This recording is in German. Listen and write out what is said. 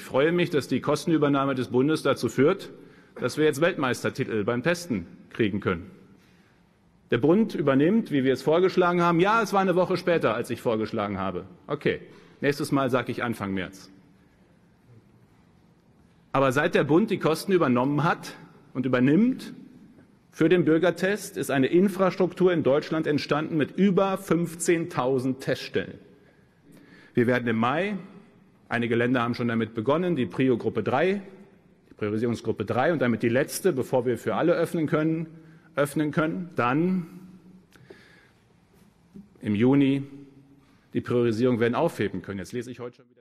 Ich freue mich, dass die Kostenübernahme des Bundes dazu führt, dass wir jetzt Weltmeistertitel beim Testen kriegen können. Der Bund übernimmt, wie wir es vorgeschlagen haben. Ja, es war eine Woche später, als ich vorgeschlagen habe. Okay, nächstes Mal sage ich Anfang März. Aber seit der Bund die Kosten übernommen hat und übernimmt für den Bürgertest, ist eine Infrastruktur in Deutschland entstanden mit über 15.000 Teststellen. Wir werden im Mai, einige Länder haben schon damit begonnen, die Prio-Gruppe 3, die Priorisierungsgruppe 3 und damit die letzte, bevor wir für alle öffnen können. Dann im Juni die Priorisierung werden aufheben können. Jetzt lese ich heute schon wieder.